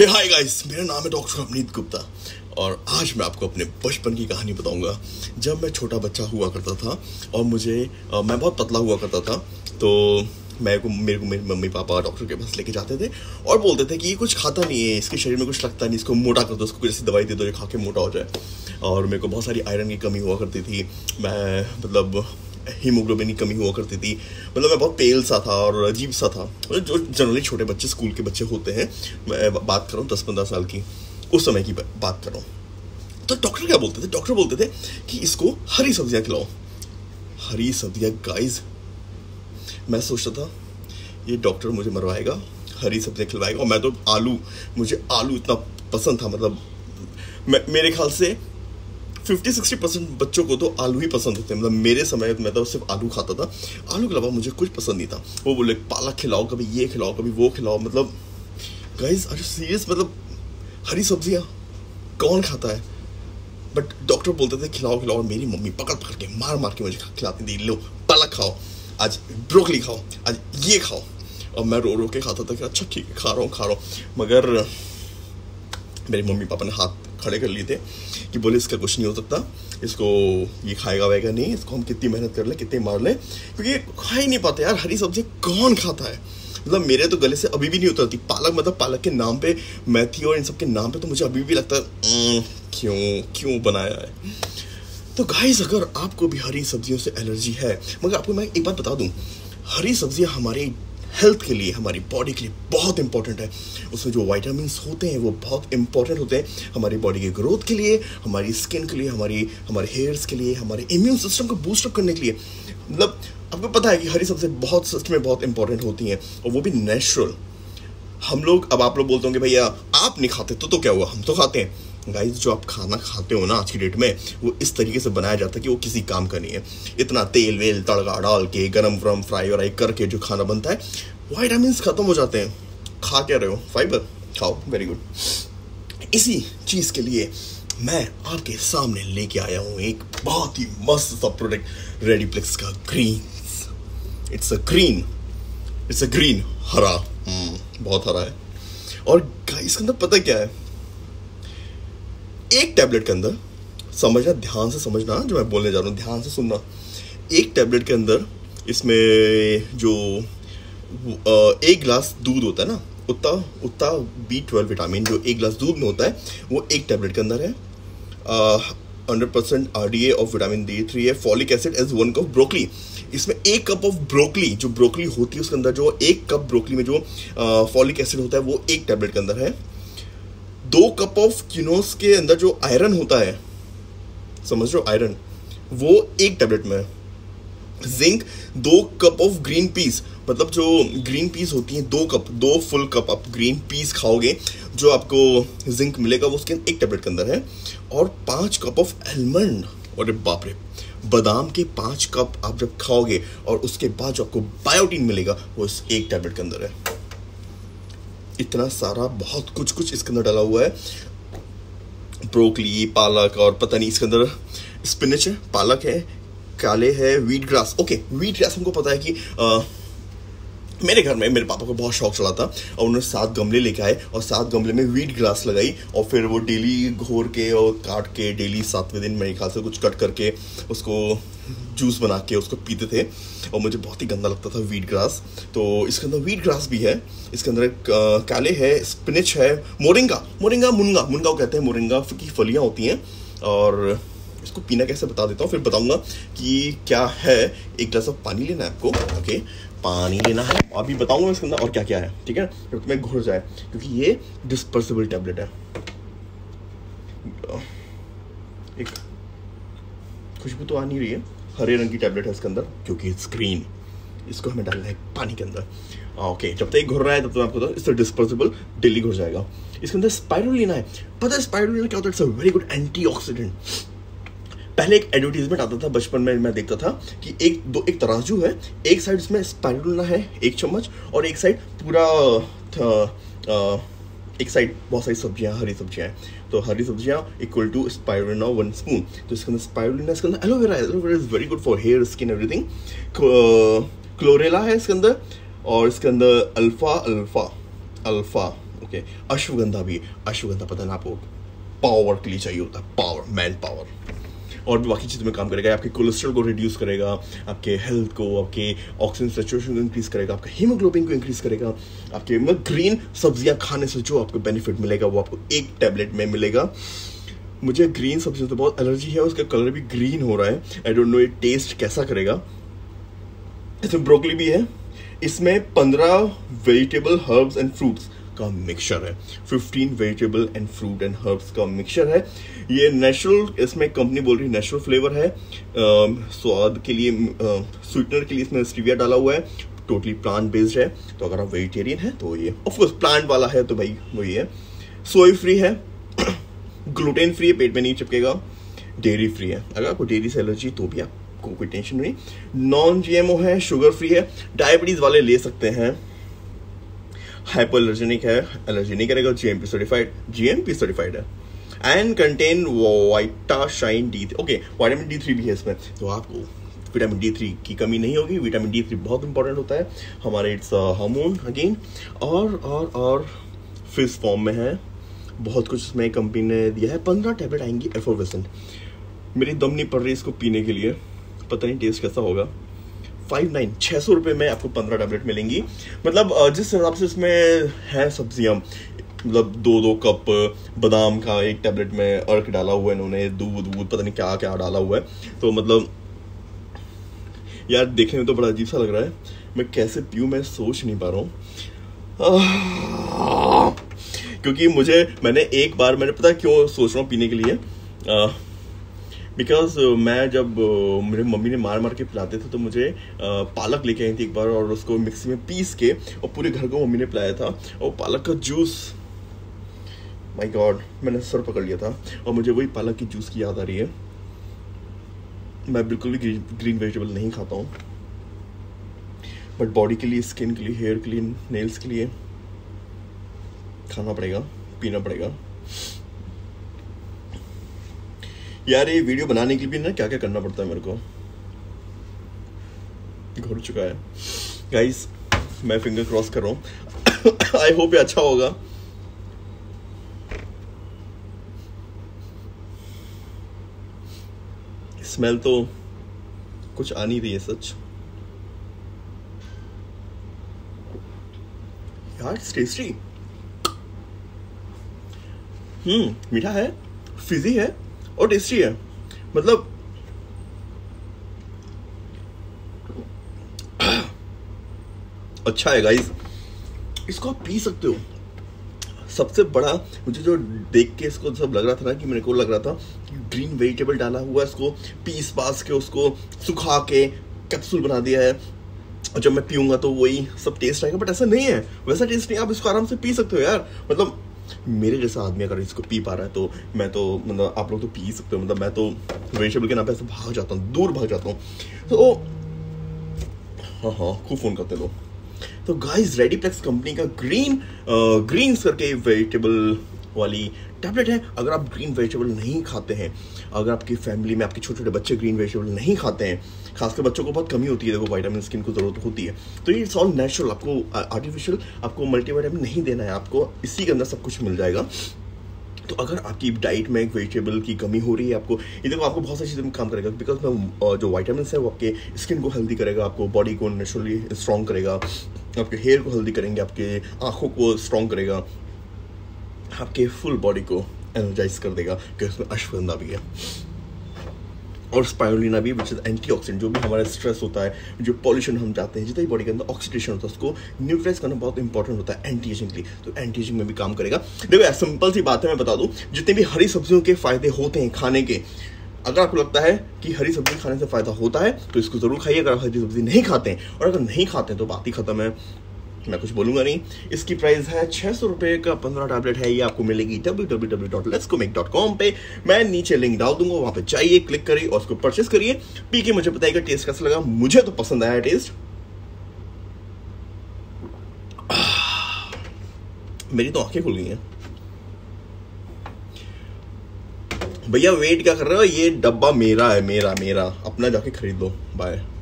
Hi guys, मेरा नाम है डॉक्टर अभिनीत गुप्ता और आज मैं आपको अपने बचपन की कहानी बताऊंगा। जब मैं छोटा बच्चा हुआ करता था और मैं बहुत पतला हुआ करता था, तो मेरे को मेरे मम्मी पापा डॉक्टर के पास लेके जाते थे और बोलते थे कि ये कुछ खाता नहीं है, इसके शरीर में कुछ लगता नहीं, इसको मोटा कर दो, इसको कुछ ऐसी दवाई दे दो जो खा के मोटा हो जाए। और मेरे को बहुत सारी आयरन की कमी हुआ करती थी, हीमोग्लोबिन की कमी हुआ करती थी, मैं बहुत पेल सा था और अजीब सा था, जो जनरली छोटे बच्चे स्कूल के बच्चे होते हैं। मैं बात कर रहा हूँ 10-15 साल की, उस समय की बात कर रहा हूँ। तो डॉक्टर क्या बोलते थे? डॉक्टर बोलते थे कि इसको हरी सब्जियाँ खिलाओ। हरी सब्जियाँ गाइज, मैं सोचता था ये डॉक्टर मुझे मरवाएगा, हरी सब्जियाँ खिलवाएगा। और मैं तो मुझे आलू इतना पसंद था, मेरे ख्याल से 50-60% बच्चों को तो आलू ही पसंद होते हैं। मेरे समय में तो सिर्फ आलू खाता था, आलू के अलावा मुझे कुछ पसंद नहीं था। वो बोले पालक खिलाओ, कभी ये खिलाओ, कभी वो खिलाओ। Guys are you serious? हरी सब्जियाँ कौन खाता है? बट डॉक्टर बोलते थे खिलाओ खिलाओ, और मेरी मम्मी पकड़ के मार के मुझे खिलाती थी। लो पालक खाओ, आज ब्रोकली खाओ, आज ये खाओ। और मैं रो के खाता था कि अच्छा ठीक है, खा रहा हूँ। मगर मेरे मम्मी पापा ने हाथ खड़े कर लिए थे कि बोले इसका कुछ नहीं हो सकता, इसको ये खाएगा वाएगा नहीं, इसको हम कितनी मेहनत कर लें, कितने मार लें, क्योंकि खा ही नहीं पाते यार। हरी सब्जी कौन खाता है? मेरे तो गले से अभी भी नहीं उतरती पालक। पालक के नाम पे, मेथी और इन सब के नाम पे तो मुझे अभी भी लगता है क्यों बनाया है। तो गाइस, अगर आपको भी हरी सब्जियों से एलर्जी है, मगर आपको मैं एक बात बता दूँ, हरी सब्जियाँ हमारे हेल्थ के लिए, हमारी बॉडी के लिए बहुत इंपॉर्टेंट है। उसमें जो वाइटामिन्स होते हैं वो बहुत इंपॉर्टेंट होते हैं हमारी बॉडी के ग्रोथ के लिए, हमारी स्किन के लिए, हमारे हेयर्स के लिए, हमारे इम्यून सिस्टम को बूस्टअप करने के लिए। आपको पता है कि हरी सब्जियाँ बहुत सच में बहुत इंपॉर्टेंट होती हैं, और वो भी नेचुरल। आप लोग बोलते होंगे भैया आप नहीं खाते तो क्या हुआ, हम तो खाते हैं। गाइस, जो आप खाना खाते हो ना आज की डेट में, वो इस तरीके से बनाया जाता है कि वो किसी काम का नहीं है। इतना तेल वेल तड़का डाल के गरम फ्राई वराई करके जो खाना बनता है, वाइटामिन्स खत्म हो जाते हैं। खा क्या रहे हो? फाइबर खाओ, वेरी गुड। इसी चीज़ के लिए मैं आपके सामने लेके आया हूँ एक बहुत ही मस्त सा प्रोडक्ट, रेडिप्लेक्स का ग्रीन। इट्स अ ग्रीन हरा, बहुत हरा है। और गाइस, के अंदर पता क्या है? एक टैबलेट के अंदर, समझना, ध्यान से समझना जो मैं बोलने जा रहा हूँ, ध्यान से सुनना। एक टैबलेट के अंदर, इसमें जो एक गिलास दूध होता है ना, उतना B12 विटामिन जो एक गिलास दूध में होता है वो एक टैबलेट के अंदर है। 100% RDA ऑफ विटामिन D3 है। Folic acid as 1 cup broccoli, इसमें 1 कप ऑफ ब्रोकली, जो ब्रोकली होती है उसके अंदर, जो 1 कप ब्रोकली में जो फॉलिक एसिड होता है वो एक टैबलेट के अंदर है। 2 कप ऑफ क्विनोस के अंदर जो आयरन होता है, समझ लो आयरन, वो एक टैबलेट में है। Zinc 2 cup of green peas, जो ग्रीन पीस होती हैं 2 फुल कप आप ग्रीन पीस खाओगे, जो आपको जिंक मिलेगा वो उसके एक टैबलेट के अंदर है। और 5 कप ऑफ आलमंड, और बाप रे, बादाम के 5 कप आप जब खाओगे और उसके बाद जो आपको बायोटीन मिलेगा वो इस एक टैबलेट के अंदर है। इतना सारा बहुत कुछ इसके अंदर डाला हुआ है, ब्रोकली, पालक, और पता नहीं इसके अंदर स्पिनच है, पालक है, काले है, wheat grass. Okay, wheat grass हमको पता है कि मेरे घर में मेरे पापा को बहुत शौक चला था और उन्होंने 7 गमले लेके आए और 7 गमले में व्हीट ग्रास लगाई, और फिर वो डेली घोर के और काट के डेली 7वें दिन मेरे ख्याल से कुछ कट करके उसको जूस बना के उसको पीते थे। और मुझे बहुत ही गंदा लगता था व्हीट ग्रास। तो इसके अंदर व्हीट ग्रास भी है, इसके अंदर काले है, स्पिनच है, मोरिंगा कहते हैं, मोरिंगा की फलियाँ होती हैं। और इसको पीना कैसे बता देता हूँ, फिर बताऊँगा कि क्या है। 1 गिलास ऑफ पानी लेना है आपको, ओके, पानी लेना है। अभी बताऊँगा इसके अंदर और क्या क्या है, ठीक है, जब तुम्हें घुल जाए, क्योंकि ये डिस्पर्सिबल टैबलेट है। एक खुशबू तो आ नहीं रही है, हरे रंग की टैबलेट है इसके अंदर, क्योंकि इट्स ग्रीन। इसको हमें डालना है पानी के अंदर, ओके। जब तक घुल रहा है तब तक आपको इस तरह डिस्पर्सिबल डेली घुल जाएगा। इसके अंदर स्पाइरुलिना है, पता है स्पाइरुलिना क्या होता है? It's a very good antioxidant. पहले एक एडवर्टीजमेंट आता था बचपन में, मैं देखता था कि एक तराजू है, एक साइड उसमें स्पाइरुलिना है 1 चम्मच, और एक साइड पूरा एक साइड बहुत सारी सब्जियां, हरी सब्जियां हैं। तो हरी सब्जियां इक्वल टू स्पाइरुलिना 1 स्पून। तो इसके अंदर स्पाइरुलिना, इसके अंदर aloe vera is very good for hair, skin, everything. Chlorella है इसके अंदर, और इसके अंदर अल्फा ओके। अश्वगंधा भी, अश्वगंधा पता ना आपको पावर के लिए चाहिए होता है, पावर, मैन पावर, और बाकी चीज़ों में काम करेगा। आपके कोलेस्ट्रॉल को रिड्यूस करेगा, आपके हेल्थ को, आपके ऑक्सीजन सैचुरेशन को इंक्रीज करेगा, आपका हीमोग्लोबिन को इंक्रीज करेगा। आपके मतलब ग्रीन सब्जियां खाने से जो आपको बेनिफिट मिलेगा वो आपको एक टैबलेट में मिलेगा। मुझे ग्रीन सब्जियों से बहुत एलर्जी है, उसका कलर भी ग्रीन हो रहा है, आई डोंट नो ये टेस्ट कैसा करेगा। इसमें ब्रोकली भी है, इसमें 15 वेजिटेबल हर्ब्स एंड फ्रूट्स का मिक्सचर है, 15 vegetable and fruit and herbs का मिक्सचर है। ये नेचुरल, इसमें कंपनी बोल रही है नेचुरल फ्लेवर है, स्वाद के लिए, स्वीटनर के लिए इसमें स्टीविया डाला हुआ है, टोटली प्लांट बेस्ड है। तो अगर आप वेजिटेरियन है तो ये ऑफकोर्स प्लांट वाला है तो भाई वही है। सोया फ्री है, ग्लूटेन फ्री है, पेट में नहीं चिपकेगा, डेयरी फ्री है, अगर आपको डेयरी से एलर्जी तो भी आपको कोई टेंशन नहीं। नॉन GMO है, शुगर फ्री है, डायबिटीज वाले ले सकते हैं, हाइपर एलर्जेनिक है, एलर्जी नहीं करेगा, GMP सर्टिफाइड है, and contain Vitamin D3। Okay, Vitamin D3 भी है इसमें, तो आपको विटामिन D3 की कमी नहीं होगी। विटामिन D3 बहुत इंपॉर्टेंट होता है हमारे, इट्स हार्मोन अगेन, और फिश फॉर्म में है, बहुत कुछ इसमें कंपनी ने दिया है। 15 टैबलेट आएंगी एफोवेसेंट, मेरी दम नहीं पड़ रही इसको पीने के लिए, पता नहीं टेस्ट कैसा होगा। 600 रुपये में आपको 15 टैबलेट मिलेंगी। मतलब जिस हिसाब से इसमें है सब्जियां, मतलब 2-2 कप बादाम का एक टैबलेट में अर्क डाला हुआ है इन्होंने, दूध पता नहीं क्या क्या डाला हुआ है। तो मतलब यार देखने में तो बड़ा अजीब सा लग रहा है, मैं कैसे पीऊँ मैं सोच नहीं पा रहा हूँ, क्योंकि मैंने एक बार पता क्यों सोच रहा हूँ पीने के लिए, बिकॉज मैं जब मेरे मम्मी ने मार के पिलाते थे तो मुझे पालक लेके आई थी एक बार, और उसको मिक्सी में पीस के और पूरे घर को मम्मी ने पिलाया था, और पालक का जूस, माय गॉड मैंने सर पकड़ लिया था, और मुझे वही पालक की जूस की याद आ रही है। मैं बिल्कुल भी ग्रीन वेजिटेबल नहीं खाता हूँ, बट बॉडी के लिए, स्किन के लिए, हेयर के लिए, नेल्स के लिए खाना पड़ेगा, पीना पड़ेगा। यार ये वीडियो बनाने के लिए ना क्या क्या करना पड़ता है मेरे को, घुट चुका है गाइस, मैं फिंगर क्रॉस कर रहा हूँ, आई होप ये अच्छा होगा। स्मेल तो कुछ आ नहीं रही है सच यार, इट्स टेस्टी, मीठा है, फिजी है और टेस्टी है। मतलब अच्छा है गाइस, इसको आप पी सकते हो। सबसे बड़ा मुझे जो देख के इसको सब लग रहा था ना, कि मेरे को लग रहा था कि ग्रीन वेजिटेबल डाला हुआ है, इसको पीस पास के उसको सुखा के कैप्सूल बना दिया है, और जब मैं पीऊंगा तो वही सब टेस्ट आएगा, बट ऐसा नहीं है, वैसा टेस्ट नहीं। आप इसको आराम से पी सकते हो यार, मतलब मेरे जैसा आदमी अगर इसको पी पा रहा है तो मैं तो, मतलब आप लोग तो पी सकते हो, मतलब मैं तो वेजिटेबल के नाम पे ऐसे भाग जाता हूँ, दूर भाग जाता हूँ। तो हाँ, खूब फोन करते लोग। तो गाइस रेडीप्लेक्स कंपनी का ग्रीन्स करके वेजिटेबल वाली टैबलेट है। अगर आप ग्रीन वेजिटेबल नहीं खाते हैं, अगर आपकी फैमिली में आपके छोटे छोटे बच्चे ग्रीन वेजिटेबल नहीं खाते हैं, खासकर बच्चों को बहुत कमी होती है, देखो वाइटामिन स्किन को ज़रूरत होती है, तो ये इट्स ऑल नेचुरल, आपको आर्टिफिशियल, आपको मल्टीविटामिन नहीं देना है, आपको इसी के अंदर सब कुछ मिल जाएगा। तो अगर आपकी डाइट में वेजिटेबल की कमी हो रही है, आपको ये देखो आपको बहुत सारी चीज़ों में काम करेगा, बिकॉज जो वाइटामिन है वो आपके स्किन को हेल्दी करेगा, आपको बॉडी को नेचुरली स्ट्रॉन्ग करेगा, आपके हेयर को हेल्दी करेंगे, आपके आँखों को स्ट्रॉन्ग करेगा, आपके फुल बॉडी को एनर्जाइज कर देगा, क्योंकि उसमें अश्वगंधा भी है और स्पायरुलिना भी, विच इज एंटीऑक्सीडेंट। जो भी हमारा स्ट्रेस होता है, जो पॉल्यूशन हम जाते हैं, जितना भी बॉडी के अंदर ऑक्सीडेशन होता है, उसको न्यूट्रलाइज करना बहुत इंपॉर्टेंट होता है एंटी एजिंग के लिए, तो एंटी एजिंग में भी काम करेगा। देखो सिंपल सी बात है, मैं बता दूं, जितने भी हरी सब्जियों के फायदे होते हैं खाने के, अगर आपको लगता है कि हरी सब्जी खाने से फायदा होता है तो इसको जरूर खाइए, अगर आप हरी सब्जी नहीं खाते हैं, और अगर नहीं खाते हैं तो बात ही खत्म है, मैं कुछ बोलूंगा नहीं। इसकी प्राइस है 600 रुपये का 15 टैबलेट है, ये आपको मिलेगी www.letscomake.com पे, मैं नीचे लिंक डाल दूंगा, वहां पे जाइए, क्लिक करिए और उसको परचेस करिए, पी के मुझे बताइएगा टेस्ट कैसा लगा। मुझे तो पसंद आया टेस्ट, मेरी तो आंखें खुल गई हैं। भैया वेट क्या कर रहे हो, ये डब्बा मेरा है, मेरा अपना, जाके खरीद लो, बाय।